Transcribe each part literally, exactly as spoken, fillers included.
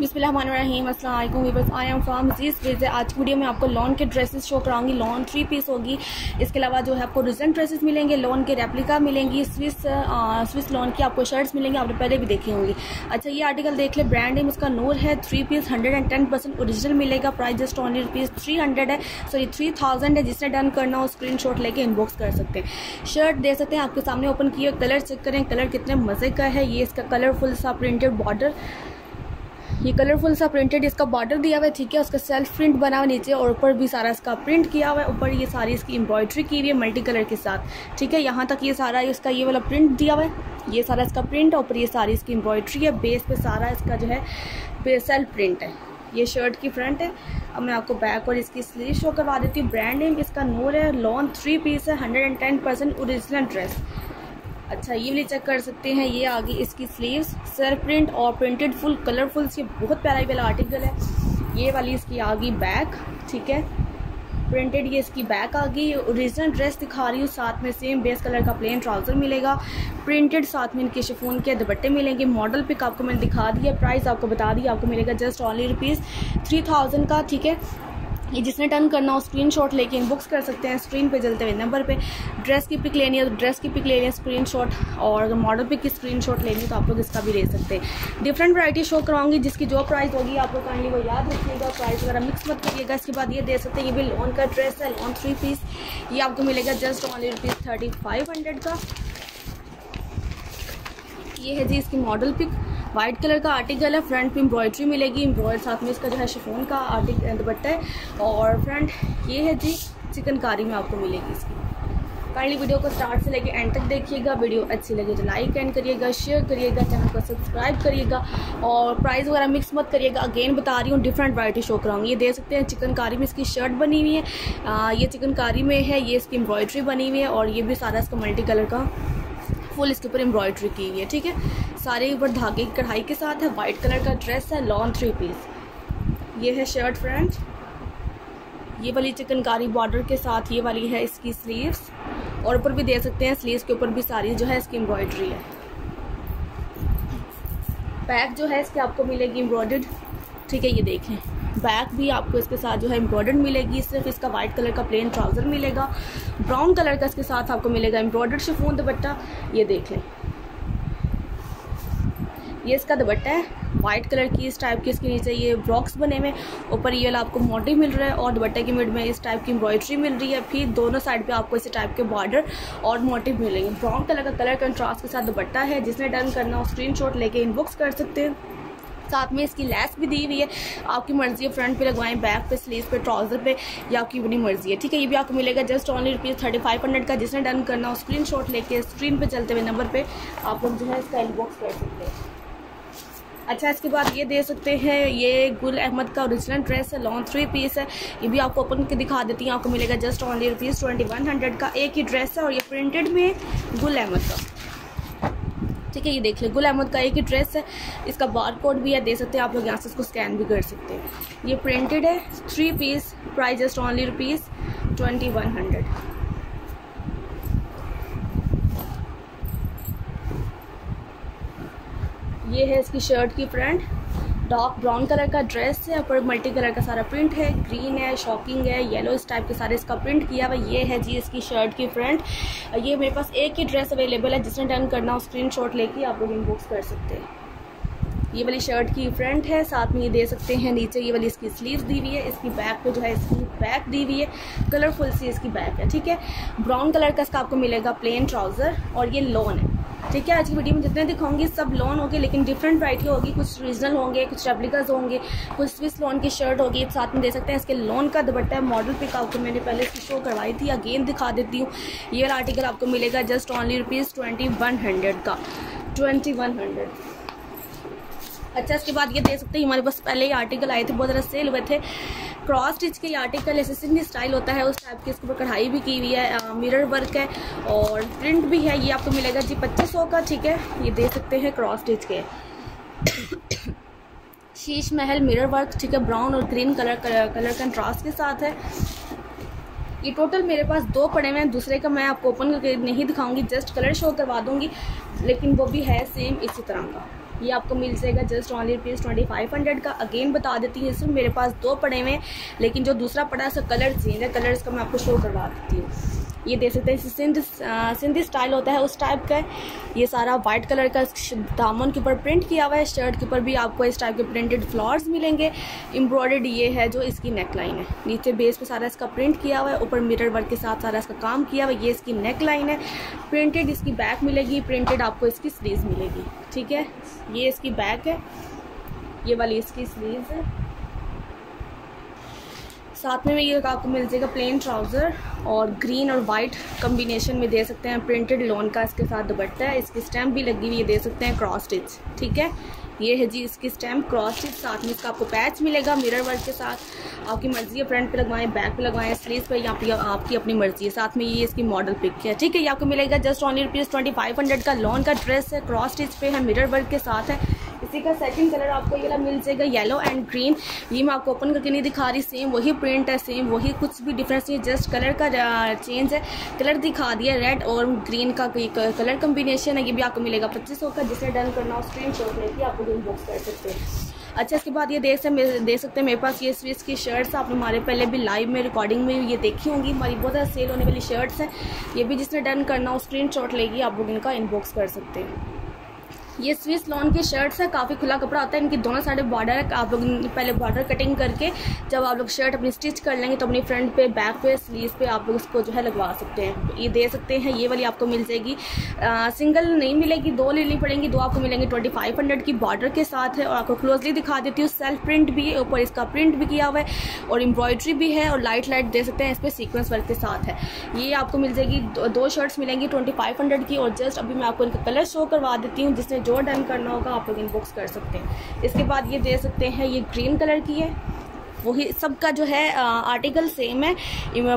बिस्मिल्लाहिर्रहमानिर्रहीम अस्सलाम वालेकुम व्यूअर्स, आई एम फ्रॉम जीस विज़। आज की वीडियो में आपको लॉन के ड्रेसेस शो कराऊंगी। लॉन थ्री पीस होगी, इसके अलावा जो है आपको रिजन ड्रेसेस मिलेंगे, लॉन के रेप्लिका मिलेंगी, स्विस स्विस लॉन की आपको शर्ट्स मिलेंगी, आपने पहले भी देखी होंगी। अच्छा, ये आर्टिकल देख ले, ब्रांड नेम इसका नूर है। Three piece hundred and ten percent original मिलेगा। Price just only rupees three hundred है, सॉरी थ्री थाउजेंड है। जिसने डन करना हो स्क्रीन शॉट लेके इनबॉक्स कर सकते हैं। शर्ट दे सकते हैं आपके सामने, ओपन किए कलर चेक करें, कलर कितने मज़े का है। ये इसका कलरफुल सा प्रिंटेड बॉर्डर, ये कलरफुल सा प्रिंटेड इसका बॉर्डर दिया हुआ है, ठीक है। उसका सेल्फ प्रिंट बना हुआ नीचे और ऊपर भी सारा इसका प्रिंट किया हुआ है। ऊपर ये सारी इसकी एम्ब्रॉयडरी की हुई है मल्टी कलर के साथ, ठीक है। यहाँ तक ये सारा इसका ये वाला प्रिंट दिया हुआ है, ये सारा इसका प्रिंट, ऊपर ये सारी इसकी एम्ब्रॉयडरी है, बेस पे सारा इसका जो है सेल्फ प्रिंट है। ये शर्ट की फ्रंट है। अब मैं आपको बैक और इसकी स्लीव शो करवा देती हूँ। ब्रांड नेम इसका नूर है, लॉन थ्री पीस है, hundred and ten percent original dress. अच्छा, ये भी चेक कर सकते हैं। ये आगे इसकी स्लीव्स, सर प्रिंट और प्रिंटेड फुल कलरफुल, इसके बहुत प्यारा वाला आर्टिकल है। ये वाली इसकी आगे बैक, ठीक है, प्रिंटेड ये इसकी बैक आ गई। ओरिजिनल ड्रेस दिखा रही हूँ, साथ में सेम बेस कलर का प्लेन ट्राउज़र मिलेगा, प्रिंटेड साथ में इनके शिफॉन के दुपट्टे मिलेंगे। मॉडल पिक आपको मैंने दिखा दिया, प्राइस आपको बता दिया, आपको मिलेगा just only rupees three thousand का, ठीक है। ये जिसने टर्न करना हो स्क्रीनशॉट लेके इनबॉक्स कर सकते हैं, स्क्रीन पे चलते हुए नंबर पे। ड्रेस की पिक लेनी है तो ड्रेस की पिक ले लें स्क्रीनशॉट, और अगर मॉडल पिक की स्क्रीनशॉट लेनी है तो आप लोग इसका भी ले सकते हैं। डिफरेंट वैरायटी शो कराऊंगी, जिसकी जो प्राइस होगी आप लोग काइंडली वो याद रखिएगा, प्राइस वगैरह मिक्स मत करिएगा। इसके बाद ये दे सकते हैं, ये भी लॉन का ड्रेस है, लॉन थ्री पीस। ये आपको मिलेगा just only rupees thirty five hundred का। ये है जी इसकी मॉडल पिक, वाइट कलर का आर्टिकल है, फ्रंट पे एम्ब्रॉयडरी मिलेगी, एम्ब्रॉयड साथ में इसका जो है शिफॉन का आर्टिकल दुपट्टा है, और फ्रंट ये है जी चिकनकारी में आपको मिलेगी इसकी। काइंडली वीडियो को स्टार्ट से लेके एंड तक देखिएगा, वीडियो अच्छी लगे तो लाइक एंड करिएगा, शेयर करिएगा, चैनल को सब्सक्राइब करिएगा, और प्राइस वगैरह मिक्स मत करिएगा। अगेन बता रही हूँ, डिफरेंट वैरायटी शो कराऊंगी। ये दे सकते हैं चिकनकारी में, इसकी शर्ट बनी हुई है, आ, ये चिकनकारी में है, ये इसकी एम्ब्रॉयडरी बनी हुई है, और ये भी सारा इसका मल्टी कलर का फुल इसके ऊपर एम्ब्रॉयडरी की हुई है, ठीक है, सारे ऊपर धागे की कढ़ाई के साथ है। वाइट कलर का ड्रेस है, लॉन थ्री पीस। ये है शर्ट फ्रंट, ये वाली चिकनकारी बॉर्डर के साथ, ये वाली है इसकी स्लीव्स, और ऊपर भी दे सकते हैं, स्लीव्स के ऊपर भी सारी जो है इसकी एम्ब्रॉयडरी है। बैक जो है इसकी आपको मिलेगी एम्ब्रॉयडर्ड, ठीक है। ये देखें, बैक भी आपको इसके साथ जो है एम्ब्रॉयडर्ड मिलेगी, सिर्फ इसका वाइट कलर का प्लेन ट्राउज़र मिलेगा, ब्राउन कलर का इसके साथ आपको मिलेगा एम्ब्रॉयडर्ड शिफॉन दुपट्टा। ये देख लें, ये इसका दुपट्टा है, वाइट कलर की इस टाइप की, इसके नीचे ये ब्रॉक्स बने हुए, ऊपर ये वाला आपको मोटिव मिल रहा है, और दुपट्टे की मिड में इस टाइप की एम्ब्रॉयडरी मिल रही है। फिर दोनों साइड पे आपको इसी टाइप के बॉर्डर और मोटिव मिलेंगे। ब्राउन कलर का कलर कंट्रास्ट के साथ दुपट्टा है। जिसने डन करना हो स्क्रीनशॉट लेके इनबॉक्स कर सकते हैं। साथ में इसकी लेस भी दी हुई है, आपकी मर्जी है, फ्रंट पे लगवाएं, बैक पे, स्लीव पे, ट्राउज़र पे, या आपकी अपनी मर्जी है, ठीक है। ये भी आपको मिलेगा just only rupees thirty five hundred का। जिसने डन करना हो स्क्रीनशॉट लेके स्क्रीन पे चलते हुए नंबर पे आप लोग जो है इसका इनबॉक्स कर सकते हैं। अच्छा, इसके बाद ये दे सकते हैं, ये गुल अहमद का ओरिजिनल ड्रेस है, लॉन्ग थ्री पीस है। ये भी आपको ओपन के दिखा देती हैं, आपको मिलेगा just only rupees twenty one hundred का। एक ही ड्रेस है, और ये प्रिंटेड में गुल अहमद का, ठीक है। ये देख ले, गुल अहमद का एक ही ड्रेस है, इसका बार कोड भी है, दे सकते हैं आप लोग, यहाँ से इसको स्कैन भी कर सकते हैं। ये प्रिंटेड है, three piece, price just only rupees twenty one hundred. ये है इसकी शर्ट की फ्रंट, डार्क ब्राउन कलर का ड्रेस है, ऊपर मल्टी कलर का सारा प्रिंट है, ग्रीन है, शॉकिंग है, येलो, इस टाइप के सारे इसका प्रिंट किया हुआ। ये है जी इसकी शर्ट की फ्रंट। ये मेरे पास एक ही ड्रेस अवेलेबल है, जिसने डन करना हो स्क्रीनशॉट लेके आप लोग इनबॉक्स कर सकते हैं। ये वाली शर्ट की फ्रंट है, साथ में ये दे सकते हैं नीचे ये वाली इसकी स्लीव्स दी हुई है, इसकी बैक पे जो है इसकी बैक दी हुई है, कलरफुल सी इसकी बैक है, ठीक है। ब्राउन कलर का इसका आपको मिलेगा प्लेन ट्राउज़र, और ये लॉन है, ठीक है। आज की वीडियो में जितने दिखाऊंगी सब लॉन होंगे, लेकिन डिफरेंट वैरायटी होगी, कुछ रीजनल होंगे, कुछ रेप्लिकाज होंगे, कुछ स्विस लॉन की शर्ट होगी। साथ में दे सकते हैं इसके लॉन का दुपट्टा है, मॉडल पिक आपको मैंने पहले इसकी शो करवाई थी, अगेन दिखा देती हूँ। ये वाला आर्टिकल आपको मिलेगा just only rupees twenty one hundred का, ट्वेंटी वन हंड्रेड। अच्छा, इसके बाद ये दे सकते हैं, हमारे पास पहले ही आर्टिकल आए थे, बहुत ज़्यादा सेल हुए थे, क्रॉस स्टिच के आर्टिकल, ऐसे सिंधी स्टाइल होता है उस टाइप के, इसके ऊपर कढ़ाई भी की हुई है, मिरर वर्क है, और प्रिंट भी है। ये आपको मिलेगा जी पच्चीस सौ का, ठीक है। ये दे सकते हैं क्रॉस स्टिच के, शीश महल मिरर वर्क, ठीक है, ब्राउन और ग्रीन कलर कलर कंट्रास्ट के साथ है। ये टोटल मेरे पास दो पड़े हुए हैं, दूसरे का मैं आपको ओपन करके नहीं दिखाऊंगी, जस्ट कलर शो करवा दूँगी, लेकिन वो भी है सेम इसी तरह का। ये आपको मिल जाएगा just only rupees twenty five hundred का। अगेन बता देती हूँ, इसमें मेरे पास दो पड़े हुए हैं, लेकिन जो दूसरा पड़ा है उसका कलर चेंज है। कलर्स का मैं आपको शो करवा देती हूँ। ये देख सकते हैं, सिंध सिंधी स्टाइल होता है उस टाइप का। ये सारा वाइट कलर का दामन के ऊपर प्रिंट किया हुआ है। शर्ट के ऊपर भी आपको इस टाइप के प्रिंटेड फ्लावर्स मिलेंगे। एम्ब्रॉयडर्ड ये है जो इसकी नेक लाइन है। नीचे बेस पे सारा इसका प्रिंट किया हुआ है, ऊपर मिरर वर्क के साथ सारा इसका काम किया हुआ है। ये इसकी नेक लाइन है। प्रिंटेड इसकी बैक मिलेगी, प्रिंटेड आपको इसकी स्लीव्स मिलेगी। ठीक है, ये इसकी बैक है, ये वाली इसकी स्लीव्स है। साथ में ये आपको मिल जाएगा प्लेन ट्राउज़र, और ग्रीन और वाइट कम्बिनेशन में दे सकते हैं। प्रिंटेड लॉन का इसके साथ दुपट्टा है, इसकी स्टैम्प भी लगी हुई है, दे सकते हैं क्रॉस स्टिच। ठीक है, ये है जी इसकी स्टैम्प क्रॉस स्टिच। साथ में इसका आपको पैच मिलेगा मिरर वर्क के साथ। आपकी मर्जी है, फ्रंट पे लगवाएं, बैक पे लगवाएं, स्लीव पे, यहाँ पे आपकी अपनी मर्जी है। साथ में ये इसकी मॉडल पिक है। ठीक है, ये आपको मिलेगा just only rupees twenty five hundred का। लॉन का ड्रेस है, क्रॉस स्टिच पे है, मिरर वर्क के साथ है। इसी का सेकंड कलर आपको ये वाला मिल जाएगा, येलो एंड ग्रीन। ये मैं आपको ओपन करके नहीं दिखा रही, सेम वही प्रिंट है, सेम वही, कुछ भी डिफरेंस नहीं, जस्ट कलर का चेंज है। कलर दिखा दिया, रेड और ग्रीन का कलर कम्बिनेशन है। ये भी आपको मिलेगा पच्चीस सौ का। जिसे डन करना हो स्क्रीन शॉट लेके आपको इनबॉक्स कर सकते हैं। अच्छा, इसके बाद ये देख सकते देख सकते हैं मेरे पास ये स्विस की शर्ट्स। आप हमारे पहले भी लाइव में रिकॉर्डिंग में ये देखी होंगी, हमारी बहुत ज़्यादा सेल होने वाली शर्ट्स हैं। ये भी जिसने डन करना हो स्क्रीन शॉट लेके आप लोग इनका इनबॉक्स कर सकते हैं। ये स्विस लॉन की शर्ट्स है, काफ़ी खुला कपड़ा होता है। इनकी दोनों साइड बॉर्डर है। आप लोग पहले बॉर्डर कटिंग करके जब आप लोग शर्ट अपनी स्टिच कर लेंगे तो अपनी फ्रंट पे, बैक पे, स्लीव पे आप लोग उसको जो है लगवा सकते हैं। ये दे सकते हैं। ये वाली आपको मिल जाएगी, आ, सिंगल नहीं मिलेगी, दो लेनी पड़ेंगी। दो आपको मिलेंगे ट्वेंटी फाइव हंड्रेड की, बॉर्डर के साथ है। और आपको क्लोजली दिखा देती हूँ, सेल्फ प्रिंट भी है, ऊपर इसका प्रिंट भी किया हुआ है, और एम्ब्रॉयड्री भी है, और लाइट लाइट दे सकते हैं, इस पर सीक्वेंस वर्क के साथ है। ये आपको मिल जाएगी, दो शर्ट्स मिलेंगी ट्वेंटी फाइव हंड्रेड की। और जस्ट अभी मैं आपको इनका कलर शो करवा देती हूँ, जिसने जो डन करना होगा आप लोग इनबॉक्स कर सकते हैं। इसके बाद ये दे सकते हैं, ये ग्रीन कलर की है, वही सबका जो है आर्टिकल सेम है,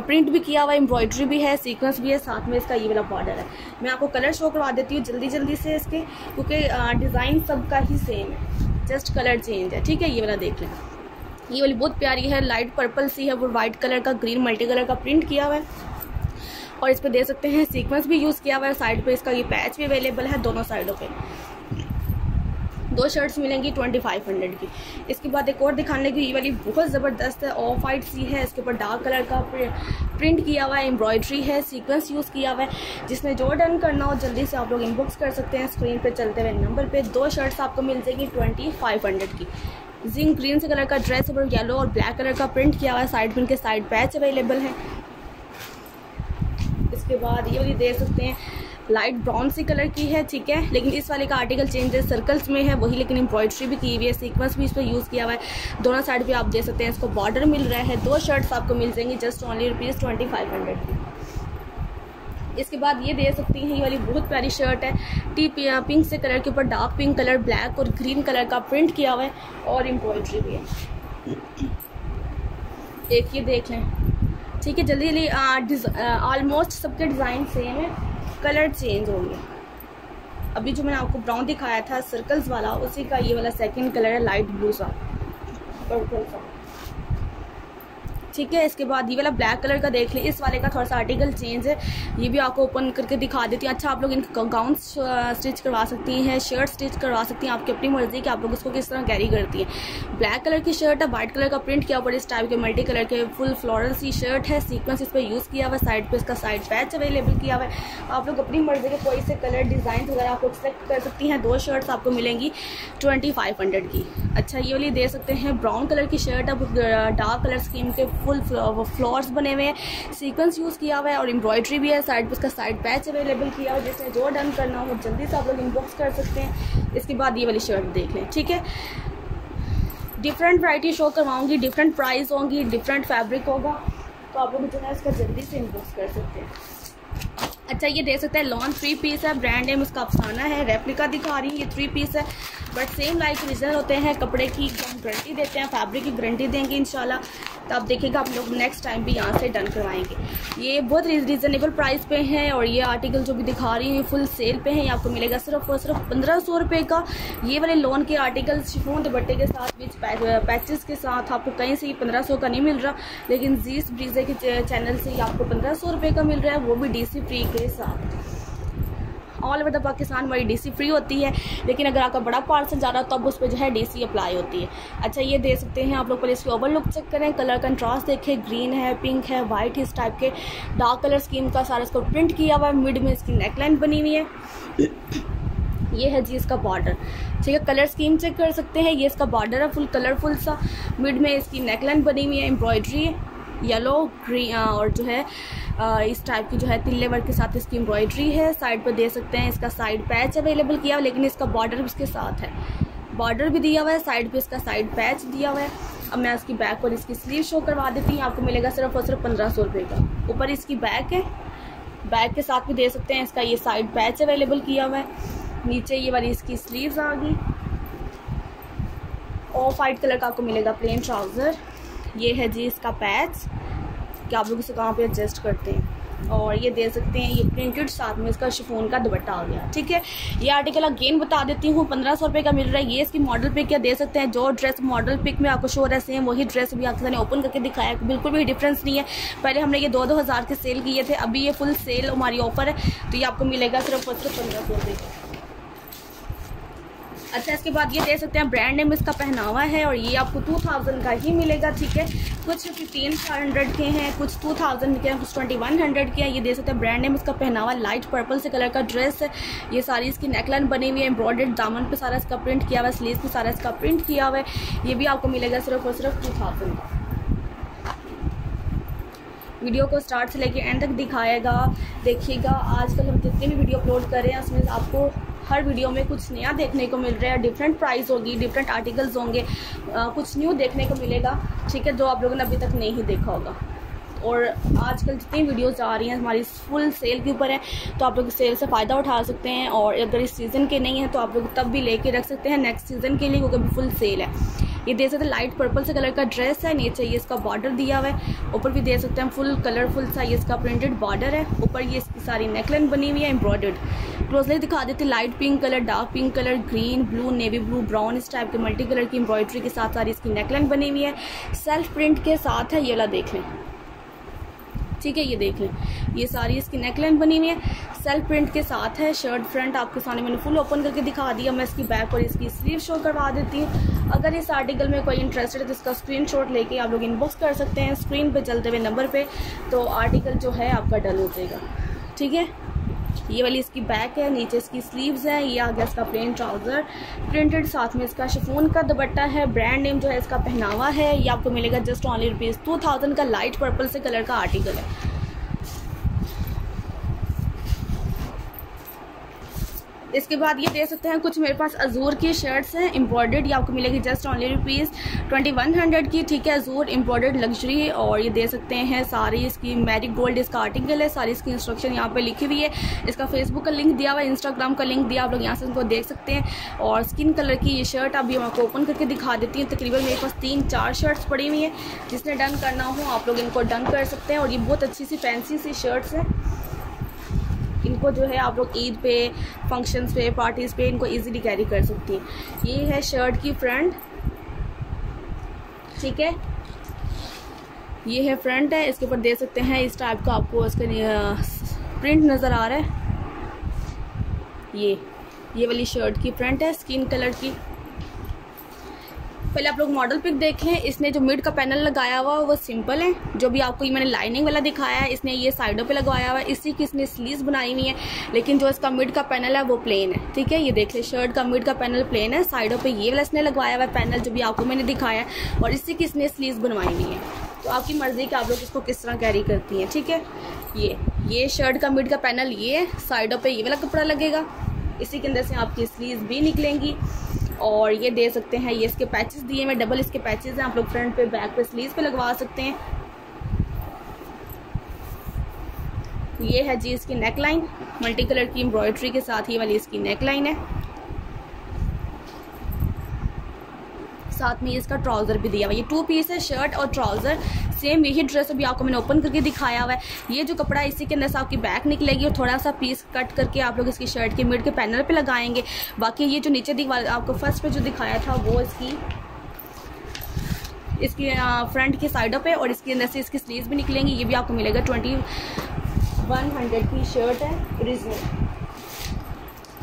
प्रिंट भी किया हुआ है, एम्ब्रॉयडरी भी है, सीक्वेंस भी है, साथ में इसका ये वाला बॉर्डर है। मैं आपको कलर शो करवा देती हूँ जल्दी जल्दी से इसके, क्योंकि डिज़ाइन सबका ही सेम है, जस्ट कलर चेंज है। ठीक है, ये वाला देख लेना, ये वाली बहुत प्यारी है, लाइट पर्पल सी है, वो वाइट कलर का ग्रीन मल्टी कलर का प्रिंट किया हुआ है, और इस पे दे सकते हैं सीक्वेंस भी यूज़ किया हुआ है। साइड पे इसका ये पैच भी अवेलेबल है दोनों साइडों पे। दो शर्ट्स मिलेंगी ट्वेंटी फाइव हंड्रेड की। इसके बाद एक और दिखाने लगी, ये वाली बहुत ज़बरदस्त है, ऑफ वाइट सी है, इसके ऊपर डार्क कलर का प्रिंट किया हुआ है, एम्ब्रॉयडरी है, सीक्वेंस यूज़ किया हुआ है। जिसमें जो डन करना हो जल्दी से आप लोग इनबॉक्स कर सकते हैं स्क्रीन पर चलते हुए नंबर पर। दो शर्ट्स आपको मिल जाएगी ट्वेंटी फाइव हंड्रेड की। जिंक ग्रीन से कलर का ड्रेस है, पर येलो और ब्लैक कलर का प्रिंट किया हुआ है, साइड में इनके साइड पैच अवेलेबल है। इसके बाद ये वाली दे सकते हैं, लाइट ब्राउन सी कलर की है। ठीक है, लेकिन इस वाले का आर्टिकल चेंज है, सर्कल्स में है वही, लेकिन एम्ब्रॉयडरी भी की हुई है, सीक्वेंस भी इस पर यूज़ किया हुआ है, दोनों साइड पे आप दे सकते हैं। इसको बॉर्डर मिल रहा है। दो शर्ट्स आपको मिल जाएंगी just only rupees twenty five hundred की। इसके बाद ये दे सकती हैं, ये वाली बहुत प्यारी शर्ट है, टी पिंक से कलर के ऊपर डार्क पिंक कलर, ब्लैक और ग्रीन कलर का प्रिंट किया हुआ है, और एम्ब्रॉयडरी भी है। एक ये देख लें। ठीक है, जल्दी जल्दी, ऑलमोस्ट सबके डिज़ाइन सेम है, कलर चेंज होंगे। अभी जो मैंने आपको ब्राउन दिखाया था सर्कल्स वाला, उसी का ये वाला सेकंड कलर है, लाइट ब्लू सा, पर्पल सा। ठीक है, इसके बाद ये वाला ब्लैक कलर का देख लें। इस वाले का थोड़ा सा आर्टिकल चेंज है, ये भी आपको ओपन करके दिखा देती हूँ। अच्छा, आप लोग इनका गाउन स्टिच करवा सकती हैं, शर्ट स्टिच करवा सकती हैं, आपकी अपनी मर्जी कि आप लोग इसको किस तरह कैरी करती हैं। ब्लैक कलर की शर्ट है, वाइट कलर का प्रिंट किया हुआ, इस टाइप के मल्टी कलर के फुल फ्लोरल सी शर्ट है, सीक्वेंस इस पर यूज़ किया हुआ, साइड पर इसका साइड पैच अवेलेबल किया हुआ है। आप लोग अपनी मर्जी के कोई से कलर डिज़ाइन वगैरह आप लोग सेलेक्ट कर सकती हैं। दो शर्ट्स आपको मिलेंगी ट्वेंटी फाइव हंड्रेड की। अच्छा, ये वाली दे सकते हैं, ब्राउन कलर की शर्ट है, डार्क कलर स्कीम के फुल फ्लावर्स बने हुए हैं, सीक्वेंस यूज़ किया हुआ है, और एम्ब्रॉयडरी भी है, साइड पर उसका साइड पैच अवेलेबल किया हुआ है। जिसने जो डन करना हो जल्दी से आप लोग इनबॉक्स कर सकते हैं। इसके बाद ये वाली शर्ट देख लें। ठीक है, डिफरेंट वैरायटी शो करवाऊंगी, डिफरेंट प्राइस होंगी, डिफरेंट फैब्रिक होगा, तो आप लोग जो है इसका जल्दी से इनबॉक्स कर सकते हैं। अच्छा, ये दे सकते हैं, लॉन थ्री पीस है, ब्रांड नेम उसका अफसाना है, रेप्लिका दिखा रही है, ये थ्री पीस है, बट सेम लाइक रिजल्ट होते हैं। कपड़े की गारंटी देते हैं, फैब्रिक की गारंटी देंगे इंशाल्लाह, तो आप देखिएगा आप लोग नेक्स्ट टाइम भी यहाँ से डन करवाएंगे। ये बहुत रिजनेबल प्राइस पे हैं, और ये आर्टिकल जो भी दिखा रही हूँ ये फुल सेल पे है। ये आपको मिलेगा सिर्फ और सिर्फ पंद्रह सौ रुपये का। ये वाले लॉन के आर्टिकल शिफॉन दुपट्टे के साथ, विच पैचेस के साथ, आपको कहीं से ही पंद्रह सौ का नहीं मिल रहा, लेकिन जीस ब्रीजे के चैनल से ही आपको पंद्रह सौ रुपये का मिल रहा है, वो भी डी सी फ्री के साथ। ऑल ओवर द पाकिस्तान हमारी डी सी फ्री होती है, लेकिन अगर आपका बड़ा पार्सल जा रहा है तो अब उस पर जो है डी सी अप्लाई होती है। अच्छा ये दे सकते हैं आप लोग, पहले इसकी ओवर लुक चेक करें, कलर कंट्रास्ट देखें, ग्रीन है, पिंक है, वाइट है, इस टाइप के डार्क कलर स्कीम का सारा इसको प्रिंट किया हुआ है, मिड में इसकी नेकलाइन बनी हुई है। ये है जी इसका बॉर्डर, ठीक है। कलर स्कीम चेक कर सकते हैं, ये इसका बॉर्डर है फुल कलरफुल सा, मिड में इसकी नेकलाइन बनी हुई है, एम्ब्रॉयडरी येलो ग्रीन और जो है इस टाइप की जो है तिल्ले वर्क के साथ इसकी एम्ब्रॉयडरी है। साइड पर दे सकते हैं इसका साइड पैच अवेलेबल किया हुआ, लेकिन इसका बॉर्डर उसके साथ है, बॉर्डर भी दिया हुआ है, साइड पर इसका साइड पैच दिया हुआ है। अब मैं इसकी बैक और इसकी स्लीव शो करवा देती हूँ, आपको मिलेगा सिर्फ और सिर्फ पंद्रह सौ रुपये का। ऊपर इसकी बैक है, बैक के साथ भी दे सकते हैं इसका ये साइड पैच अवेलेबल किया हुआ है। नीचे ये वाली इसकी स्लीव्स आ गई। ऑफ वाइट कलर का आपको मिलेगा प्लेन ट्राउज़र। ये है जी इसका पैच कि आप लोग इसे कहाँ पे एडजस्ट करते हैं, और ये दे सकते हैं ये प्रिंटेड, साथ में इसका शिफॉन का दुपट्टा आ गया, ठीक है। ये आर्टिकल अगेन बता देती हूँ, पंद्रह सौ रुपये का मिल रहा है। ये इसकी मॉडल पिक क्या दे सकते हैं, जो ड्रेस मॉडल पिक में आपको शो रहा है सेम वही ड्रेस भी आपको मैंने ओपन करके दिखाया, बिल्कुल भी डिफरेंस नहीं है। पहले हमने ये दो दो हज़ार के सेल किए थे, अभी ये फुल सेल हमारी ऑफर है, तो ये आपको मिलेगा सिर्फ और सिर्फ पंद्रह सौ रुपये का। अच्छा इसके बाद ये दे सकते हैं, ब्रांड नेम इसका पहनावा है और ये आपको टू थाउज़ेंड का ही मिलेगा, ठीक है। कुछ फिफ्टीन हंड्रेड के हैं, कुछ टू थाउज़ेंड के हैं, कुछ ट्वेंटी वन हंड्रेड के हैं। ये दे सकते हैं, ब्रांड नेम इसका पहनावा, लाइट पर्पल से कलर का ड्रेस है, ये सारी इसकी नेकलाइन बनी हुई है, एम्ब्रॉयडर्ड दामन पे सारा इसका प्रिंट किया हुआ है, स्लीव पे सारा इसका प्रिंट किया हुआ है। ये भी आपको मिलेगा सिर्फ और सिर्फ टू थाउजेंड का। वीडियो को स्टार्ट से लेके एंड तक दिखाएगा देखिएगा। आजकल हम जितने भी वीडियो अपलोड कर रहे हैं उसमें आपको हर वीडियो में कुछ नया देखने को मिल रहा है, डिफरेंट प्राइस होगी, डिफरेंट आर्टिकल्स होंगे, आ, कुछ न्यू देखने को मिलेगा, ठीक है, जो आप लोगों ने अभी तक नहीं देखा होगा। और आजकल जितनी वीडियोज़ आ रही हैं हमारी फुल सेल के ऊपर है, तो आप लोग सेल से फ़ायदा उठा सकते हैं, और अगर इस सीज़न के नहीं हैं तो आप लोग तब भी लेके रख सकते हैं नेक्स्ट सीज़न के लिए, क्योंकि फुल सेल है। ये दे सकते हैं लाइट पर्पल से कलर का ड्रेस है, नीचे ये इसका बॉर्डर दिया हुआ है, ऊपर भी दे सकते हैं फुल कलरफुल सा ये इसका प्रिंटेड बॉर्डर है, ऊपर ये इसकी सारी नेकलाइन बनी हुई है एम्ब्रॉयडर्ड। क्लोजली दिखा देते हैं, light pink colour, dark pink colour, green, blue, navy blue, brown, इस टाइप के मल्टी कलर की एम्ब्रॉयडरी के साथ सारी इसकी नेकलाइन बनी हुई है, सेल्फ प्रिंट के साथ है। ये वाला देख लें, ठीक है, ये देख लें, ये सारी इसकी नेकलाइन बनी हुई है, सेल्फ प्रिंट के साथ है। शर्ट फ्रंट आपके सामने मैंने फुल ओपन करके दिखा दिया। मैं इसकी बैक और इसकी स्लीव शो करवा देती हूँ। अगर इस आर्टिकल में कोई इंटरेस्टेड है तो इसका स्क्रीनशॉट लेके आप लोग इनबॉक्स कर सकते हैं स्क्रीन पे चलते हुए नंबर पे, तो आर्टिकल जो है आपका डन हो जाएगा, ठीक है। ये वाली इसकी बैक है, नीचे इसकी स्लीव्स हैं, ये आ गया इसका प्लेन ट्राउज़र प्रिंटेड, साथ में इसका शिफॉन का दुपट्टा है, ब्रांड नेम जो है इसका पहनावा है। ये आपको मिलेगा just only rupees two thousand का, लाइट पर्पल से कलर का आर्टिकल है। इसके बाद ये दे सकते हैं, कुछ मेरे पास अजूर की शर्ट्स हैं एम्ब्रॉयडर्ड, ये आपको मिलेगी just only rupees twenty one hundred की, ठीक है, अजूर एम्ब्रॉयडर्ड लग्जरी। और ये दे सकते हैं, सारी इसकी मैरी गोल्ड इसका आर्टिकल है, सारी इसकी इंस्ट्रक्शन यहाँ पे लिखी हुई है, इसका फेसबुक का लिंक दिया हुआ है, इंस्टाग्राम का लिंक दिया, आप लोग यहाँ से उनको देख सकते हैं। और स्किन कलर की ये शर्ट अभी हम आपको ओपन करके दिखा देती हूँ। तकरीबन मेरे पास तीन चार शर्ट्स पड़ी हुई हैं, जिसने डन करना हो आप लोग इनको डन कर सकते हैं। और ये बहुत अच्छी सी फैंसी सी शर्ट्स हैं, इनको जो है आप लोग ईद पे, फंक्शंस पे, पार्टीज़ पे इनको इजीली कैरी कर सकती हैं। ये है शर्ट की फ्रंट, ठीक है, ये है फ्रंट है, इसके ऊपर दे सकते हैं इस टाइप का आपको इसका प्रिंट नज़र आ रहा है। ये ये वाली शर्ट की फ्रंट है स्किन कलर की। पहले आप लोग मॉडल पिक देखें, इसने जो मिड का पैनल लगाया हुआ वो सिंपल है, जो भी आपको ये मैंने लाइनिंग वाला दिखाया है इसने ये साइडों पे लगवाया हुआ है, इसी की इसने स्लीव्स बनाई हुई है, लेकिन जो इसका मिड का पैनल है वो प्लेन है, ठीक है। ये देख ले, शर्ट का मिड का पैनल प्लेन है, साइडों पे ये वाला इसने लगवाया हुआ है पैनल, जो भी आपको मैंने दिखाया है, और इसी की इसने स्लीव्स बनवाई हुई है। तो आपकी मर्ज़ी कि आप लोग इसको किस तरह कैरी करती हैं, ठीक है। ये ये शर्ट का मिड का पैनल ये है, साइडों पर ये वाला कपड़ा लगेगा, इसी के अंदर से आपकी स्लीव्स भी निकलेंगी। और ये दे सकते हैं, ये इसके पैचेस दिए मैं डबल इसके पैचेस हैं, आप लोग फ्रंट पे, बैक पे, स्लीव्स पे लगवा सकते हैं। ये है जी इसकी नेकलाइन, मल्टी कलर की एम्ब्रॉयडरी के साथ ये वाली इसकी नेकलाइन है, साथ में इसका ट्राउज़र भी दिया हुआ है। ये टू पीस है, शर्ट और ट्राउज़र, सेम यही ड्रेस अभी आपको मैंने ओपन करके दिखाया हुआ है। ये जो कपड़ा है इसी के अंदर से आपकी बैक निकलेगी, और थोड़ा सा पीस कट करके आप लोग इसकी शर्ट के मिड के पैनल पे लगाएंगे। बाकी ये जो नीचे दीवार आपको फर्स्ट पे जो दिखाया था वो इसकी इसकी फ्रंट के साइडों पे, और इसके अंदर से इसकी स्लीव्स भी निकलेंगी। ये भी आपको मिलेगा ट्वेंटी वन हंड्रेड की शर्ट है, ओरिजिनल।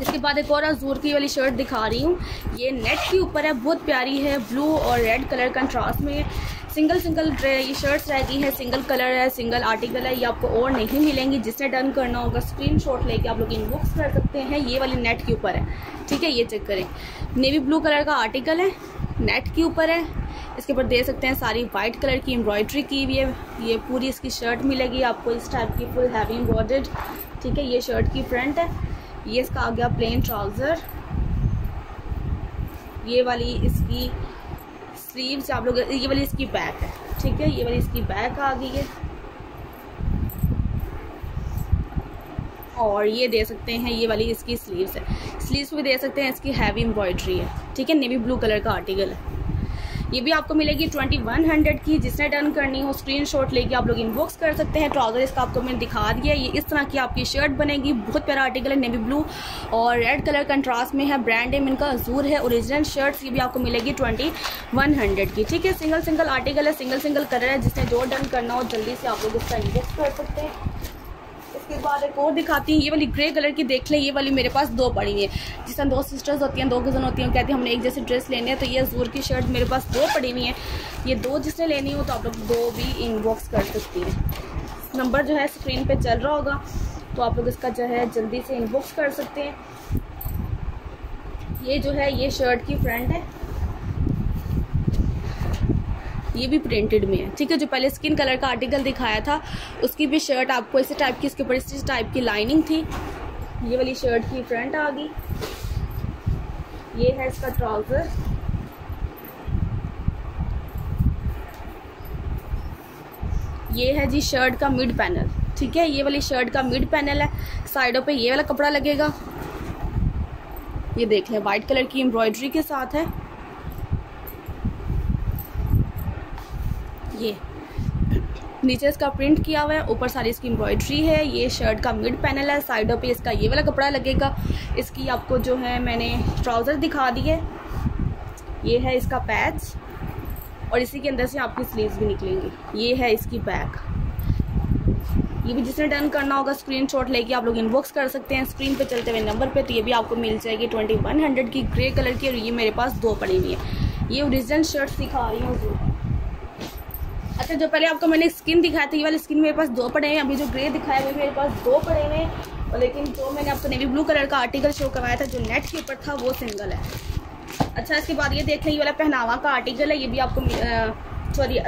इसके बाद एक और आजूर की वाली शर्ट दिखा रही हूँ, ये नेट के ऊपर है, बहुत प्यारी है, ब्लू और रेड कलर कंट्रास्ट में। सिंगल सिंगल ये शर्ट्स रहती है, सिंगल कलर है, सिंगल आर्टिकल है, ये आपको और नहीं मिलेंगी। जिसने डन करना होगा स्क्रीनशॉट लेके आप लोग इनबॉक्स कर सकते हैं। ये वाली नेट के ऊपर है, ठीक है, ये चेक करें, नेवी ब्लू कलर का आर्टिकल है, नेट के ऊपर है। इसके ऊपर दे सकते हैं सारी वाइट कलर की एम्ब्रॉयड्री की हुई है, ये पूरी इसकी शर्ट मिलेगी आपको इस टाइप की, फुल हैवी एम्ब्रॉयडर्ड, ठीक है। ये शर्ट की फ्रंट है, ये इसका आ गया प्लेन ट्राउज़र, ये वाली इसकी स्लीव्स आप लोग, ये वाली इसकी बैक है, ठीक है, ये वाली इसकी बैक आ गई है। और ये दे सकते हैं, ये वाली इसकी स्लीव्स है, स्लीव्स भी दे सकते हैं, इसकी हैवी एम्ब्रॉयड्री है, ठीक है, नेवी ब्लू कलर का आर्टिकल है। ये भी आपको मिलेगी ट्वेंटी वन हंड्रेड की, जिसने डन करनी हो स्क्रीनशॉट लेके आप लोग इनबॉक्स कर सकते हैं। ट्राउज़र इसका आपको मैंने दिखा दिया, ये इस तरह की आपकी शर्ट बनेगी, बहुत प्यारा आर्टिकल है, नेवी ब्लू और रेड कलर कंट्रास्ट में है, ब्रांड नेम इनका अज़ूर है, ओरिजिनल शर्ट्स। ये भी आपको मिलेगी ट्वेंटी वन हंड्रेड की, ठीक है। सिंगल सिंगल आर्टिकल है, सिंगल सिंगल कलर है, जिसने जो डन करना हो जल्दी से आप लोग इसका इनबॉक्स कर सकते हैं। इसके बाद एक और दिखाती हूँ, ये वाली ग्रे कलर की देख लें, ये वाली मेरे पास दो पड़ी हुई है। जिस दो सिस्टर्स होती हैं, दो कज़न होती हैं, कहती हैं हमने एक जैसे ड्रेस लेने है, तो ये अज़ूर की शर्ट मेरे पास दो पड़ी हुई है। ये दो जिसने लेनी हो तो आप लोग दो भी इनबॉक्स कर सकती हैं, नंबर जो है स्क्रीन पे चल रहा होगा, तो आप लोग इसका जो है जल्दी से इनबॉक्स कर सकते हैं। ये जो है ये शर्ट की फ्रंट है, ये भी प्रिंटेड में है, ठीक है। जो पहले स्किन कलर का आर्टिकल दिखाया था उसकी भी शर्ट आपको इसी टाइप की, इसके ऊपर इसी टाइप की लाइनिंग थी। ये वाली शर्ट की फ्रंट आ गई, ये है इसका ट्राउज़र, ये है जी शर्ट का मिड पैनल, ठीक है, ये वाली शर्ट का मिड पैनल है, साइडों पे ये वाला कपड़ा लगेगा, ये देख लें, वाइट कलर की एम्ब्रॉयडरी के साथ है। ये नीचे इसका प्रिंट किया हुआ है, ऊपर सारी इसकी एम्ब्रॉयड्री है। ये शर्ट का मिड पैनल है, साइडों पे इसका ये वाला कपड़ा लगेगा। इसकी आपको जो है मैंने ट्राउज़र दिखा दी है, ये है इसका पैच और इसी के अंदर से आपकी स्लीव्स भी निकलेंगी। ये है इसकी बैक, ये भी जिसने डन करना होगा स्क्रीनशॉट लेके आप लोग इनबॉक्स कर सकते हैं स्क्रीन पे चलते हुए नंबर पे, तो ये भी आपको मिल जाएगी ट्वेंटी वन हंड्रेड की, ग्रे कलर की, और ये मेरे पास दो पड़ी हुई है। ये ओरिजिनल शर्ट्स दिखा रही हूँ। अच्छा, जो पहले आपको मैंने स्किन दिखाया था, ये वाली स्किन मेरे पास दो पड़े हैं, अभी जो ग्रे दिखाया हुआ मेरे पास दो पड़े हुए हैं, और लेकिन जो मैंने आपको नेवी ब्लू कलर का आर्टिकल शो करवाया था जो नेट के ऊपर था वो सिंगल है। अच्छा, इसके बाद ये देख लें, ये वाला पहनावा का आर्टिकल है, ये भी आपको सॉरी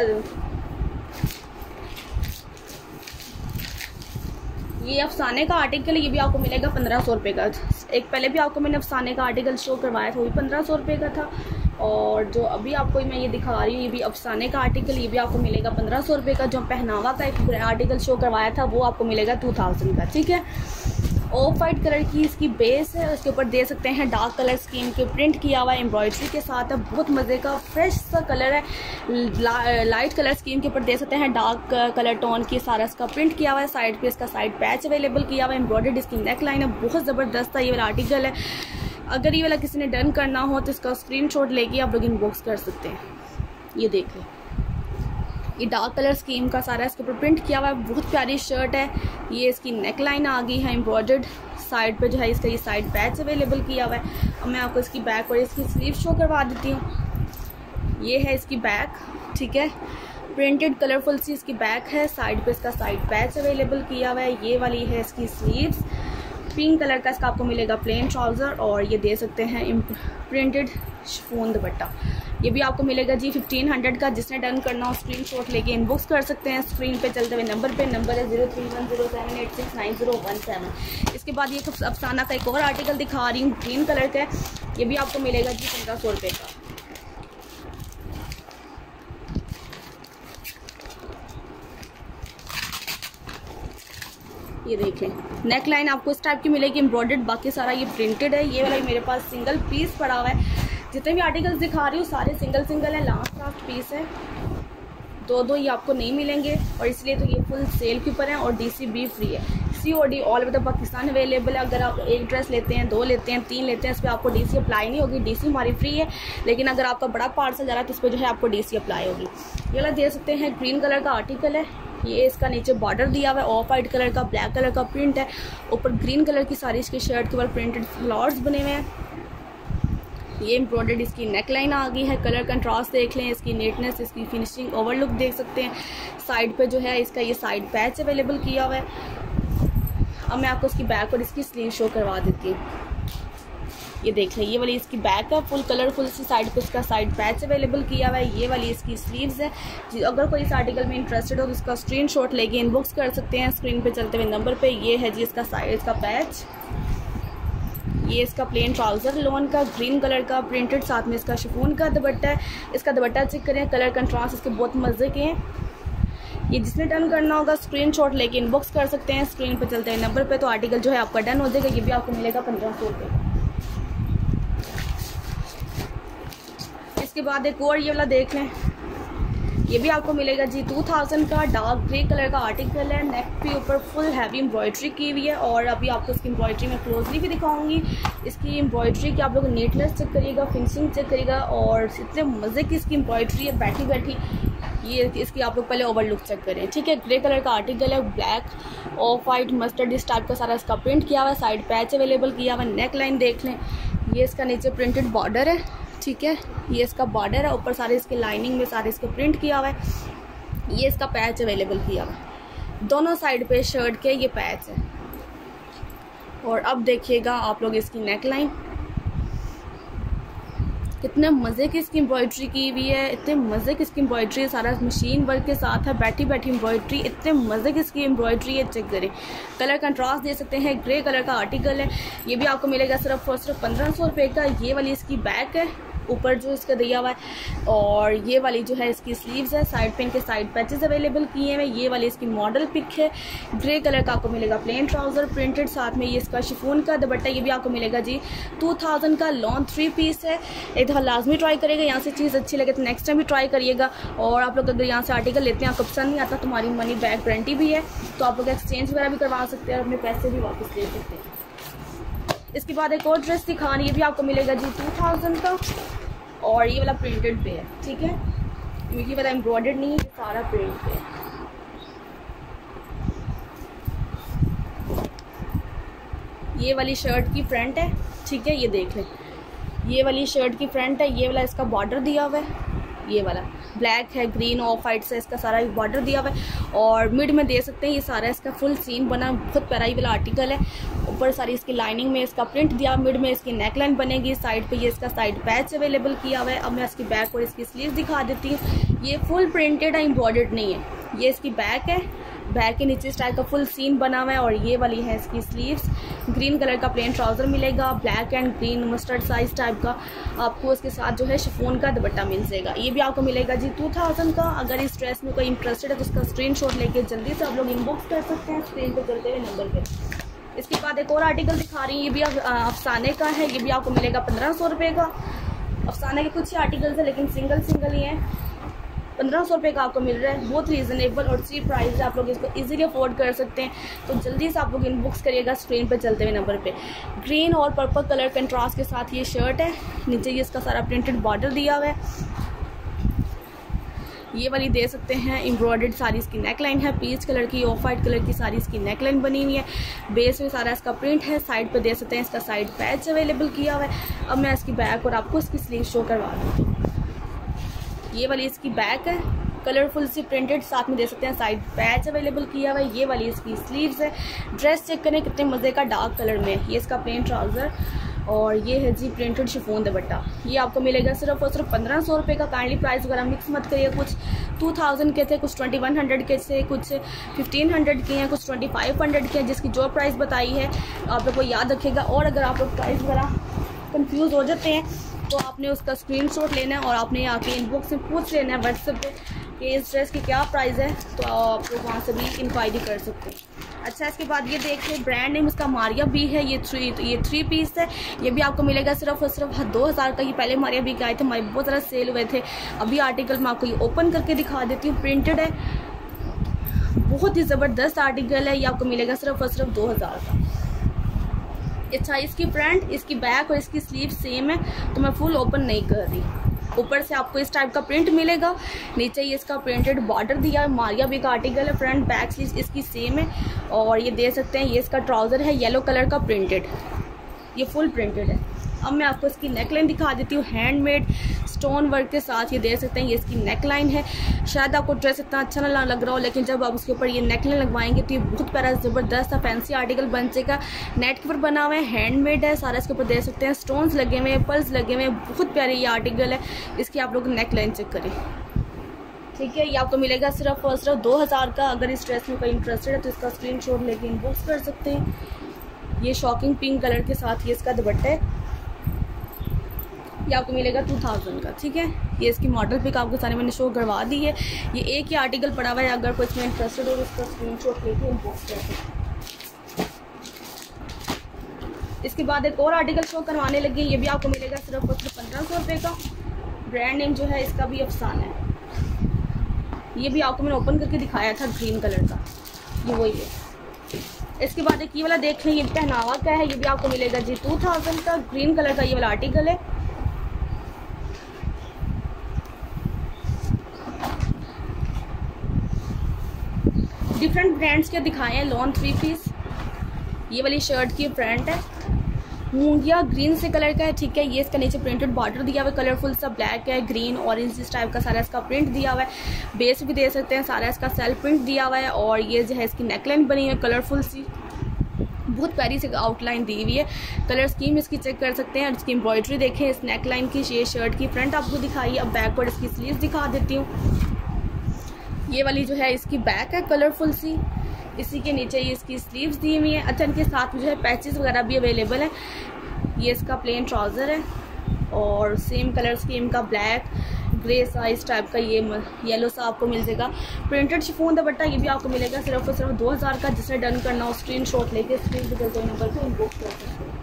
ये अफसाने का आर्टिकल है, ये भी आपको मिलेगा पंद्रह सौ रुपये का। एक पहले भी आपको मैंने अफसाने का आर्टिकल शो करवाया था, वो भी पंद्रह सौ रुपये का था, और जो अभी आपको मैं ये दिखा रही हूँ ये भी अफसाने का आर्टिकल, ये भी आपको मिलेगा पंद्रह सौ रुपये का। जो पहनावा का एक आर्टिकल शो करवाया था वो आपको मिलेगा टू थाउजेंड का, ठीक है। ऑफ वाइट कलर की इसकी बेस है, उसके ऊपर दे सकते हैं डार्क कलर स्कीम के, प्रिंट किया हुआ एम्ब्रॉयडरी के साथ है, बहुत मज़े का फ्रेश सा कलर है। ला, लाइट कलर स्कीम के ऊपर दे सकते हैं डार्क कलर टोन की, सारा इसका प्रिंट किया हुआ है, साइड पे इसका साइड पैच अवेलेबल किया हुआ है, एम्ब्रॉयडर्ड इसकी नेक लाइन है, बहुत ज़बरदस्त है ये वाला आर्टिकल है। अगर ये वाला किसी ने डन करना हो तो इसका स्क्रीनशॉट लेके आप लोग इनबॉक्स कर सकते हैं। ये देख लें, ये डार्क कलर स्कीम का सारा इसके ऊपर प्रिंट किया हुआ है, बहुत प्यारी शर्ट है। ये इसकी नेक लाइन आ गई है एम्ब्रॉयडर्ड, साइड पे जो है इसका ये साइड पैच अवेलेबल किया हुआ है। अब मैं आपको इसकी बैक और इसकी स्लीव शो करवा देती हूँ। ये है इसकी बैक, ठीक है, प्रिंटेड कलरफुल सी इसकी बैक है, साइड पे इसका साइड पैच अवेलेबल किया हुआ है। ये वाली है इसकी स्लीव्स, पिंक कलर का इसका आपको मिलेगा प्लेन ट्राउज़र, और ये दे सकते हैं प्रिंटेड शिफॉन दुपट्टा, ये भी आपको मिलेगा जी फिफ्टीन हंड्रेड का। जिसने डन करना हो स्क्रीनशॉट लेके इनबॉक्स कर सकते हैं स्क्रीन पे चलते हुए नंबर पे, नंबर है zero three one zero seven eight six nine zero one seven. इसके बाद ये अफसाना का एक और आर्टिकल दिखा रही हूँ, ग्रीन कलर का, ये भी आपको मिलेगा जी पंद्रह सौ रुपये का। ये देखें, नेक लाइन आपको इस टाइप की मिलेगी एम्ब्रॉयडर्ड, बाकी सारा ये प्रिंटेड है। ये वाला मेरे पास सिंगल पीस पड़ा हुआ है, जितने भी आर्टिकल्स दिखा रही हूँ सारे सिंगल सिंगल है, लास्ट लास्ट पीस है, दो दो ये आपको नहीं मिलेंगे, और इसलिए तो ये फुल सेल के ऊपर है। और डीसीबी फ्री है, COD all over Pakistan available है। अगर आप एक ड्रेस लेते हैं, दो लेते हैं, तीन लेते हैं, इस पर आपको डीसी अप्लाई नहीं होगी, डीसी हमारी फ्री है। लेकिन अगर आपका बड़ा पार्सल जा रहा है तो इस पर जो है आपको डीसी अप्लाई होगी। ये वाला दे सकते हैं, ग्रीन कलर का आर्टिकल है, ये इसका नीचे बॉर्डर दिया हुआ है, ऑफ वाइट कलर का, ब्लैक कलर का प्रिंट है, ऊपर ग्रीन कलर की सारी इसकी शर्ट के ऊपर प्रिंटेड फ्लावर्स बने हुए हैं। ये एम्ब्रॉयडर्ड इसकी नेकलाइन आ गई है। कलर कंट्रास्ट देख लें, इसकी नीटनेस, इसकी फिनिशिंग, ओवरलुक देख सकते हैं। साइड पे जो है इसका ये साइड पैच अवेलेबल किया हुआ है। अब मैं आपको इसकी बैक और इसकी स्लीव शो करवा देती हूँ। ये देख लें, ये वाली इसकी बैक है, फुल कलरफुल सी साइड पे इसका साइड पैच अवेलेबल किया हुआ है। ये वाली इसकी स्लीव्स है। अगर कोई इस आर्टिकल में इंटरेस्टेड हो तो इसका स्क्रीनशॉट लेके इनबॉक्स कर सकते हैं स्क्रीन पे चलते हुए नंबर पे। ये है जी इसका साइड, इसका पैच। ये इसका प्लेन ट्राउज़र लॉन का, ग्रीन कलर का प्रिंटेड, साथ में इसका शिफॉन का दुपट्टा है। इसका दुपट्टा चेक करें, कलर कंट्रास्ट इसके बहुत मज़े के हैं। ये जिसने डन करना होगा स्क्रीनशॉट लेके इनबॉक्स कर सकते हैं स्क्रीन पे चलते हैं नंबर पे, तो आर्टिकल जो है आपका डन हो जाएगा। ये भी आपको मिलेगा पंद्रह सौ रुपये। इसके बाद एक और ये वाला देख लें, ये भी आपको मिलेगा जी टू थाउज़ेंड का। डार्क ग्रे कलर का आर्टिकल है, नेक पे ऊपर फुल हैवी एम्ब्रॉयडरी की हुई है और अभी आपको इसकी एम्ब्रॉयडरी में क्लोजली भी दिखाऊंगी। इसकी एम्ब्रॉयडरी की आप लोग नीटनेस चेक करिएगा, फिनिशिंग चेक करिएगा और इतने मज़े की इसकी एम्ब्रॉयडरी है बैठी बैठी। ये इसकी आप लोग पहले ओवरलुक चेक करें, ठीक है। ग्रे कलर का आर्टिकल है, ब्लैक, ऑफ वाइट, मस्टर्ड इस टाइप का सारा इसका प्रिंट किया हुआ है, साइड पैच अवेलेबल किया हुआ है। नेक लाइन देख लें, ये इसका नीचे प्रिंटेड बॉर्डर है, ठीक है। ये इसका बॉर्डर है, ऊपर सारे इसके लाइनिंग में सारे इसके प्रिंट किया हुआ है। ये इसका पैच अवेलेबल किया हुआ है दोनों साइड पे शर्ट के, ये पैच है। और अब देखिएगा आप लोग इसकी नेक लाइन, कितने मज़े की इसकी एम्ब्रॉयड्री की हुई है, इतने मज़े की इसकी एम्ब्रॉयड्री है, सारा मशीन वर्क के साथ है, बैठी बैठी एम्ब्रॉयड्री, इतने मज़े की इसकी एम्ब्रॉयड्री है। चेक करें, कलर कंट्रास्ट दे सकते हैं। ग्रे कलर का आर्टिकल है, ये भी आपको मिलेगा सिर्फ और सिर्फ पंद्रह सौ रुपये का। ये वाली इसकी बैक है, ऊपर जो इसका दिया हुआ है, और ये वाली जो है इसकी स्लीव्स है, साइड पिन के साइड पैचेस अवेलेबल किए हैं। ये वाली इसकी मॉडल पिक है। ग्रे कलर का आपको मिलेगा प्लेन ट्राउज़र प्रिंटेड, साथ में ये इसका शिफॉन का दुपट्टा। ये भी आपको मिलेगा जी टू थाउज़ेंड का। लॉन्ग थ्री पीस है, एक दफ़ा लाजमी ट्राई करिएगा। यहाँ से चीज़ अच्छी लगे तो नेक्स्ट टाइम भी ट्राई करिएगा। और आप लोग अगर यहाँ से आर्टिकल लेते हैं आपको पसंद नहीं आता, तुम्हारी मनी बैक गारंटी भी है, तो आप लोग एक्सचेंज वगैरह भी करवा सकते हैं और अपने पैसे भी वापस ले सकते हैं। इसके बाद एक और ड्रेस दिखा, ये भी आपको मिलेगा जी टू थाउज़ेंड का, और ये वाला प्रिंटेड पे है, ठीक है। ये वाला एम्ब्रॉयडर्ड नहीं है, सारा प्रिंट पे है। ये वाली शर्ट की फ्रंट है, ठीक है, ये देख लें। ये वाली शर्ट की फ्रंट है, ये वाला इसका बॉर्डर दिया हुआ है, ये वाला ब्लैक है, ग्रीन, ऑफ वाइट से इसका सारा बॉर्डर दिया हुआ है और मिड में दे सकते हैं। ये सारा इसका फुल सीन बना, बहुत प्यारा ये वाला आर्टिकल है। ऊपर सारी इसकी लाइनिंग में इसका प्रिंट दिया, मिड में इसकी नेकलाइन बनेगी, साइड पे ये इसका साइड पैच अवेलेबल किया हुआ है। अब मैं इसकी बैक और इसकी स्लीव दिखा देती हूँ। ये फुल प्रिंटेड है, एम्ब्रॉयडर्ड नहीं है। ये इसकी बैक है, बैक के नीचे इस टाइप का फुल सीन बना हुआ है, और ये वाली है इसकी स्लीव्स। ग्रीन कलर का प्लेन ट्राउज़र मिलेगा, black and green mustard size type का। आपको इसके साथ जो है शिफॉन का दुपट्टा मिल जाएगा। ये भी आपको मिलेगा जी टू थाउज़ेंड का। अगर इस ड्रेस में कोई इंटरेस्टेड है तो उसका स्क्रीनशॉट लेके जल्दी से आप लोग इनबॉक्स कर सकते हैं स्क्रीन पर चलते हुए नंबर पर। इसके बाद एक और आर्टिकल दिखा रही हूँ, ये भी अफसाने का है। ये भी आपको मिलेगा पंद्रह सौ रुपये का। अफसाने के कुछ ही आर्टिकल्स हैं लेकिन सिंगल सिंगल ही हैं। पंद्रह सौ रुपये का आपको मिल रहा है, बहुत रीजनेबल और चीप प्राइस है। आप लोग इसको इजीली अफोर्ड कर सकते हैं, तो जल्दी से आप लोग इनबॉक्स करिएगा स्क्रीन पर चलते हुए नंबर पे। ग्रीन और पर्पल कलर कंट्रास्ट के साथ ये शर्ट है, नीचे ये इसका सारा प्रिंटेड बॉर्डर दिया हुआ है। ये वाली दे सकते हैं, एम्ब्रॉयडर्ड सारी इसकी नेकलाइन है, पीच कलर की, ऑफ वाइट कलर की सारी इसकी नेकलाइन बनी हुई है। बेस में सारा इसका प्रिंट है, साइड पे दे सकते हैं इसका साइड पैच अवेलेबल किया हुआ है। अब मैं इसकी बैक और आपको इसकी स्लीव शो करवा दूँगी। ये वाली इसकी बैक है, कलरफुल सी प्रिंटेड, साथ में दे सकते हैं साइड पैच अवेलेबल किया हुआ है। ये वाली इसकी स्लीव्स है। ड्रेस चेक करें कितने मज़े का, डार्क कलर में। ये इसका प्लेन ट्राउज़र और ये है जी प्रिंटेड शिफॉन दुपट्टा। ये आपको मिलेगा सिर्फ और सिर्फ पंद्रह सौ रुपये का। काइंडली प्राइस वगैरह मिक्स मत करिए, कुछ टू थाउजेंड के थे, कुछ ट्वेंटी वन हंड्रेड के थे, कुछ फिफ्टीन हंड्रेड के हैं, कुछ ट्वेंटी फाइव हंड्रेड के हैं। जिसकी जो प्राइस बताई है आप लोग को याद रखेगा। और अगर आप लोग प्राइस वगैरह कन्फ्यूज़ हो जाते हैं तो आपने उसका स्क्रीनशॉट लेना है और आपने आके इनबॉक्स में पूछ लेना है व्हाट्सएप पे कि इस ड्रेस की क्या प्राइस है, तो आप लोग वहाँ से भी इंक्वायरी कर सकते हैं। अच्छा, इसके बाद ये देखिए, ब्रांड नेम इसका मारिया भी है। ये थ्री तो ये थ्री पीस है। ये भी आपको मिलेगा सिर्फ और सिर्फ दो हज़ार का। ये पहले मारिया भी के आए थे, हमारे बहुत सारा सेल हुए थे। अभी आर्टिकल मैं आपको ये ओपन करके दिखा देती हूँ, प्रिंटेड है, बहुत ही ज़बरदस्त आर्टिकल है। ये आपको मिलेगा सिर्फ और सिर्फ दो हज़ार का। अच्छा, इसकी फ्रंट, इसकी बैक और इसकी स्लीव सेम है, तो मैं फुल ओपन नहीं कर रही। ऊपर से आपको इस टाइप का प्रिंट मिलेगा, नीचे ये इसका प्रिंटेड बॉर्डर दिया है। मारिया भी का आर्टिकल है, फ्रंट बैक स्लीव इसकी सेम है। और ये दे सकते हैं, ये इसका ट्राउज़र है येलो कलर का प्रिंटेड, ये फुल प्रिंटेड है। अब मैं आपको इसकी नेकलाइन दिखा देती हूँ, हैंडमेड स्टोन वर्क के साथ। ये दे सकते हैं, ये इसकी नेकलाइन है। शायद आपको ड्रेस इतना अच्छा ना लग रहा हो, लेकिन जब आप उसके ऊपर ये नेकलाइन लगवाएंगे तो ये बहुत प्यारा ज़बरदस्त सा फैंसी आर्टिकल बन जाएगा। नेट के ऊपर बना हुआ है, हैंडमेड है सारा। इसके ऊपर दे सकते हैं स्टोन्स लगे हुए हैं, पर्ल्स लगे हुए हैं। बहुत प्यारे ये आर्टिकल है, इसकी आप लोग नेकलाइन चेक करें, ठीक है। ये आपको मिलेगा सिर्फ और सिर्फ दो हज़ार का। अगर इस ड्रेस में कोई इंटरेस्टेड है तो इसका स्क्रीन शॉट लेके इनबॉक्स कर सकते हैं। ये शॉकिंग पिंक कलर के साथ ये इसका दुपट्टा है, ये आपको मिलेगा टू थाउजेंड का, ठीक है। ये इसकी मॉडल पिक आपको सारे मैंने शो करवा दी है। ये एक ही आर्टिकल पड़ा हुआ है, अगर कोई इसमें इंटरेस्टेड हो तो इसका स्क्रीन शॉट लेके इनबॉक्स कर सकते हैं। इसके बाद एक और आर्टिकल शो करवाने लगी, ये भी आपको मिलेगा सिर्फ और सिर्फ पंद्रह सौ रुपये का। ब्रांड नेम जो है इसका भी अफसाना है। ये भी आपको मैंने ओपन करके दिखाया था, ग्रीन कलर का, ये वही है। इसके बाद एक ये वाला देख लें, ये पहनावा का है। ये भी आपको मिलेगा जी टू थाउजेंड का, ग्रीन कलर का ये वाला आर्टिकल है। डिफरेंट ब्रांड्स के दिखाए हैं, लॉन थ्री पीस। ये वाली शर्ट की ब्रांड है, मूंगिया ग्रीन से कलर का है, ठीक है। ये इसका नीचे प्रिंटेड बॉर्डर दिया हुआ है, कलरफुल सा ब्लैक है, ग्रीन ऑरेंज इस टाइप का सारा इसका प्रिंट दिया हुआ है। बेस भी दे सकते हैं, सारा इसका सेल्फ प्रिंट दिया हुआ है। और ये जो है इसकी नेकलाइन बनी है कलरफुल सी, बहुत प्यारी सी आउटलाइन दी हुई है। कलर स्कीम इसकी चेक कर सकते हैं और इसकी एम्ब्रॉयडरी देखें इस नेकलाइन की। ये शर्ट की फ्रंट आपको दिखाई, अब बैक पर इसकी स्लीव दिखा देती हूँ। ये वाली जो है इसकी बैक है कलरफुल सी, इसी के नीचे ये इसकी स्लीव्स दी हुई हैं। अच्छा, इनके साथ जो है पैचेस वगैरह भी अवेलेबल है। ये इसका प्लेन ट्राउज़र है और सेम कलर स्कीम का ब्लैक ग्रे सा इस टाइप का ये येलो सा आपको मिल जाएगा। प्रिंटेड शिफॉन दुपट्टा ये भी आपको मिलेगा सिर्फ और सिर्फ दो हज़ार का। जिसने डन करना हो स्क्रीन शॉट लेके स्क्रीन पे दिए गए नंबर पर इनबॉक्स कर सकते हैं।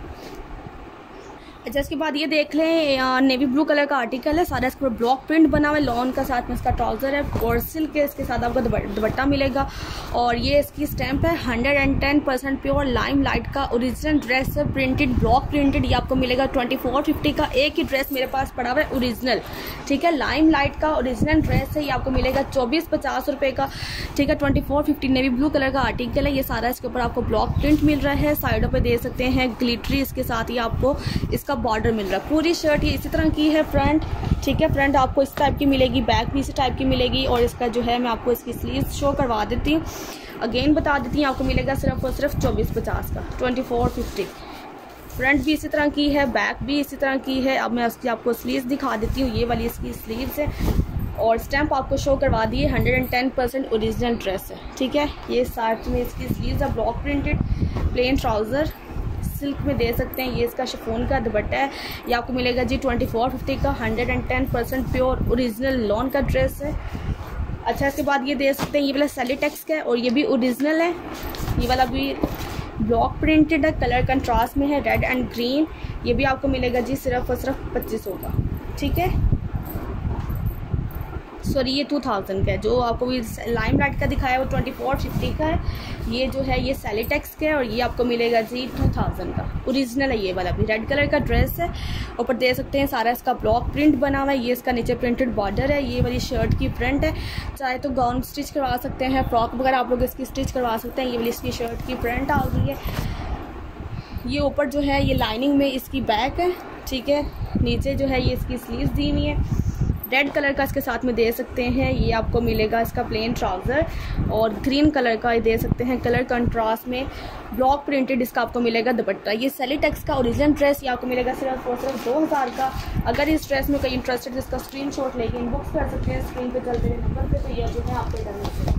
अच्छा, इसके बाद ये देख लें, नेवी ब्लू कलर का आर्टिकल है, सारा इसके ऊपर ब्लॉक प्रिंट बना हुआ है। लॉन का साथ में इसका ट्राउज़र है और सिल्क के इसके साथ आपको दुपट्टा मिलेगा। और ये इसकी स्टैंप है, hundred and ten percent pure lime light का ओरिजिनल ड्रेस है, प्रिंटेड ब्लॉक प्रिंटेड। ये आपको मिलेगा ट्वेंटी फोर फिफ्टी का। एक ही ड्रेस मेरे पास पड़ा हुआ है ओरिजिनल, ठीक है, लाइम लाइट का ओरिजिनल ड्रेस है। ये आपको मिलेगा चौबीस पचास रुपये का, ठीक है, twenty four fifty. Navy blue colour का आर्टिकल है, ये सारा इसके ऊपर आपको ब्लॉक प्रिंट मिल रहा है। साइडों पर दे सकते हैं ग्लिटरी, इसके साथ ही आपको इसका बॉर्डर मिल रहा है। पूरी शर्ट ये इसी तरह की है फ्रंट, ठीक है। फ्रंट आपको इस टाइप की मिलेगी, बैक भी इसी टाइप की मिलेगी। और इसका जो है मैं आपको इसकी स्लीव्स शो करवा देती हूँ, अगेन बता देती हूँ। आपको मिलेगा सिर्फ और सिर्फ चौबीस पचास का, ट्वेंटी फोर फिफ्टी। फ्रंट भी इसी तरह की है, बैक भी इसी तरह की है। अब मैं उसकी आपको स्लीव्स दिखा देती हूँ, ये वाली इसकी स्लीव्स है। और स्टैंप आपको शो करवा दी है, hundred and ten percent original dress है, ठीक है। ये साथ में इसकी स्लीव्स है, block printed plain trouser silk में दे सकते हैं। ये इसका शिफॉन का दुपट्टा है, ये आपको मिलेगा जी ट्वेंटी फोर फिफ्टी का। Hundred and ten percent pure original lawn का ड्रेस है। अच्छा, इसके बाद ये दे सकते हैं, ये वाला सेलिटेक्स का है और ये भी ओरिजिनल है। ये वाला भी ब्लॉक प्रिंटेड है, कलर कंट्रास्ट में है, रेड एंड ग्रीन। ये भी आपको मिलेगा जी सिर्फ और सिर्फ पच्चीस सौ का, ठीक है। सॉरी, ये टू थाउजेंड का है। जो आपको भी लाइम लाइट का दिखाया वो ट्वेंटी फोर फिफ्टी का है। ये जो है ये सेलिटेक्स का है और ये आपको मिलेगा जी टू थाउजेंड का, ओरिजिनल है। ये वाला भी रेड कलर का ड्रेस है, ऊपर दे सकते हैं सारा इसका ब्लॉक प्रिंट बना हुआ है। ये इसका नीचे प्रिंटेड बॉर्डर है। ये वाली शर्ट की फ्रंट है, चाहे तो गाउन स्टिच करवा सकते हैं, फ्रॉक वगैरह आप लोग इसकी स्टिच करवा सकते हैं। ये वाली इसकी शर्ट की फ्रंट आ गई है। ये ऊपर जो है ये लाइनिंग में इसकी बैक है, ठीक है। नीचे जो है ये इसकी स्लीव्स दी हुई है। रेड कलर का इसके साथ में दे सकते हैं, ये आपको मिलेगा इसका प्लेन ट्राउज़र। और ग्रीन कलर का ये दे सकते हैं, कलर कंट्रास्ट में ब्लॉक प्रिंटेड इसका आपको मिलेगा दुपट्टा। ये सेलिटेक्स का ओरिजिनल ड्रेस, ये आपको मिलेगा सिर्फ और सिर्फ दो हज़ार का। अगर इस ड्रेस में कोई इंटरेस्टेड है इसका स्क्रीन शॉट लेके इनबॉक्स कर सकते हैं स्क्रीन पर चलते हुए नंबर पर। तो यह जो है आपको करना चाहिए।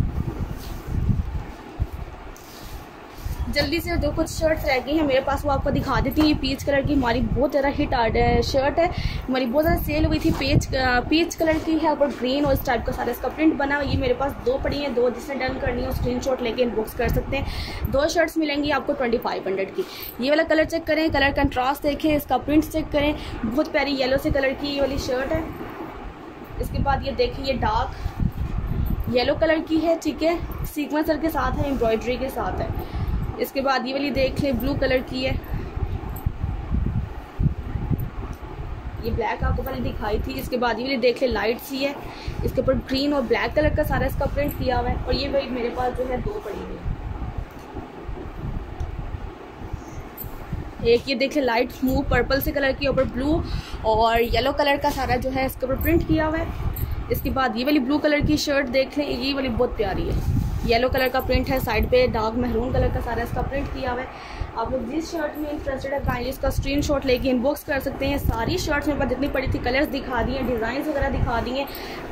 जल्दी से जो कुछ शर्ट्स रह गई हैं मेरे पास वो आपको दिखा देती हूँ। ये पीच कलर की हमारी बहुत ज़्यादा हिट आर्ट शर्ट है, हमारी बहुत ज़्यादा सेल हुई थी। पीच पीच कलर की है और ग्रीन और इस टाइप का सारा इसका प्रिंट बना हुआ। ये मेरे पास दो पड़ी हैं, दो जिसने डन करनी है स्क्रीनशॉट लेके इनबॉक्स कर सकते हैं। दो शर्ट्स मिलेंगी आपको ट्वेंटी फाइव हंड्रेड की। ये वाला कलर चेक करें, कलर कंट्रास्ट देखें, इसका प्रिंट चेक करें, बहुत प्यारी येलो से कलर की ये वाली शर्ट है। इसके बाद ये देखें, ये डार्क येलो कलर की है, ठीक है, सीक्वेंसर के साथ है, एम्ब्रॉयड्री के साथ है। इसके बाद ये वाली देख लें, ब्लू कलर की है। ये ब्लैक आपको पहले दिखाई थी, इसके बाद ये देख ले लाइट सी है, इसके ऊपर ग्रीन और ब्लैक कलर का सारा इसका प्रिंट किया हुआ है। और ये भाई मेरे पास जो है दो पड़ी हुई है, एक ये देख ले लाइट स्मूथ पर्पल से कलर की, ऊपर ब्लू और येलो कलर का सारा जो है इसके ऊपर प्रिंट किया हुआ है। इसके बाद ये वाली ब्लू कलर की शर्ट देख लें, ये वाली बहुत प्यारी है, येलो कलर का प्रिंट है, साइड पे डार्क महरून कलर का सारा इसका प्रिंट किया हुआ है। आप लोग जिस शर्ट में इंटरेस्टेड है काइंडली इसका स्क्रीनशॉट लेके इनबॉक्स कर सकते हैं। सारी शर्ट्स मेरे पास जितनी पड़ी थी कलर्स दिखा दिए, डिज़ाइंस वगैरह दिखा दिए।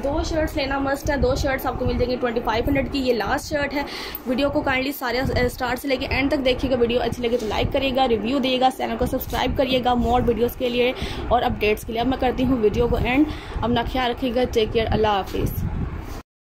दो शर्ट्स लेना मस्ट है, दो शर्ट्स आपको मिल जाएंगी ट्वेंटी फाइव हंड्रेड की। ये लास्ट शर्ट है। वीडियो को काइंडली सारे स्टार्ट से लेके एंड तक देखिएगा। वीडियो अच्छी लगे तो लाइक करिएगा, रिव्यू दिएगा, चैनल को सब्सक्राइब करिएगा मोर वीडियोज़ के लिए और अपडेट्स के लिए। अब मैं करती हूँ वीडियो को एंड। अपना ख्याल रखिएगा, टेक केयर, अल्लाह हाफिज़।